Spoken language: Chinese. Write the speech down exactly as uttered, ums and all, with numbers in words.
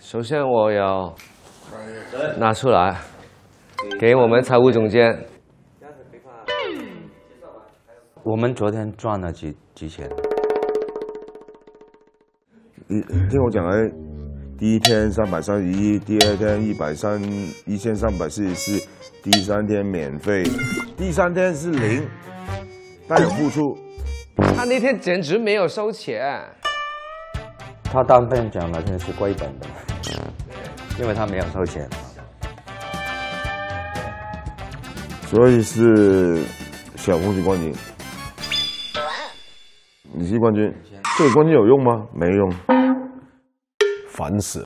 首先，我要拿出来给我们财务总监。我们昨天赚了几几钱？你听我讲来，第一天三百三十一，第二天一百三一千三百四十四，第三天免费，第三天是零，但有付出。他那天简直没有收钱。 他当面讲了，真的是亏本的，因为他没有收钱，所以是小红是冠军，你是冠军，这个冠军有用吗？没用，烦死。